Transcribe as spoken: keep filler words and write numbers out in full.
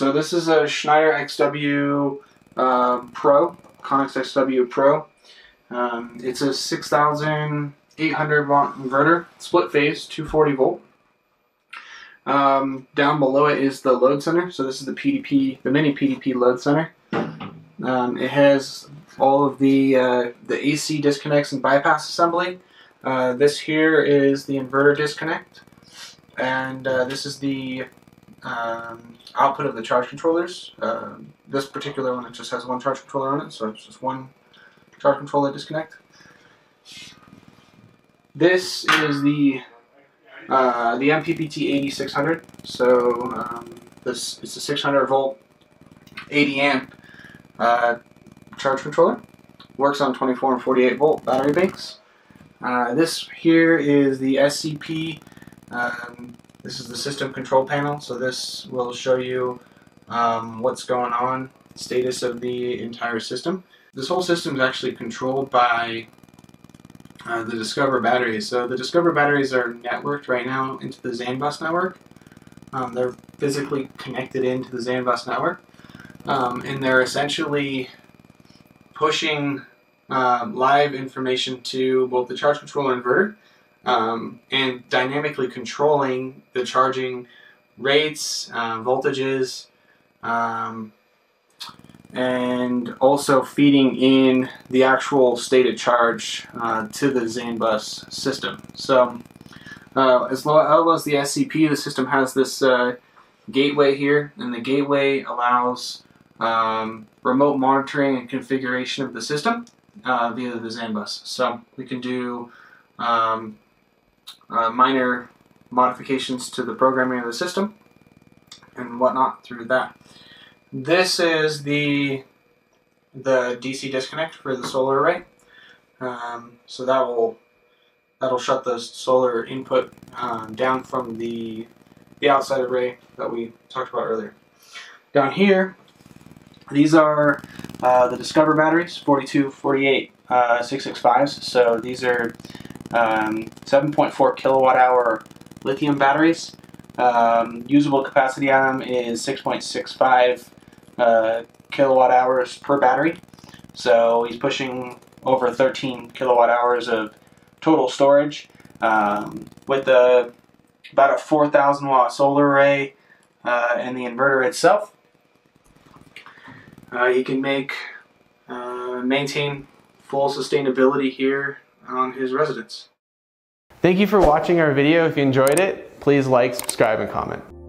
So this is a Schneider X W uh, Pro, Conext X W Pro. Um, it's a six thousand eight hundred watt inverter, split phase, two forty volt. Um, down below it is the load center. So this is the P D P, the mini P D P load center. Um, it has all of the uh, the A C disconnects and bypass assembly. Uh, this here is the inverter disconnect, and uh, this is the um, output of the charge controllers. Uh, this particular one, it just has one charge controller on it, so it's just one charge controller disconnect. This is the uh, the M P P T eighty-six hundred. So um, this it's a six hundred volt, eighty amp. Uh, charge controller, works on twenty-four and forty-eight volt battery banks. Uh, this here is the S C P. Um, this is the system control panel, so this will show you um, what's going on, status of the entire system. This whole system is actually controlled by uh, the Discover batteries. So the Discover batteries are networked right now into the XanBus network. Um, they're physically connected into the XanBus network. Um, and they're essentially pushing uh, live information to both the charge controller inverter um, and dynamically controlling the charging rates, uh, voltages, um, and also feeding in the actual state of charge uh, to the XanBus system. So uh, as well as the S C P, the system has this uh, gateway here, and the gateway allows Um, remote monitoring and configuration of the system uh, via the XanBus. So we can do um, uh, minor modifications to the programming of the system and whatnot through that. This is the the D C disconnect for the solar array. Um, so that will that'll shut the solar input um, down from the the outside array that we talked about earlier. Down here, these are uh, the Discover batteries, forty-two, forty-eight, uh, six sixty-fives. So these are um, seven point four kilowatt hour lithium batteries. Um, usable capacity on them is six point six five uh, kilowatt hours per battery. So he's pushing over thirteen kilowatt hours of total storage um, with a, about a four thousand watt solar array uh, and the inverter itself. Uh, he can make, uh, maintain full sustainability here on his residence. Thank you for watching our video. If you enjoyed it, please like, subscribe, and comment.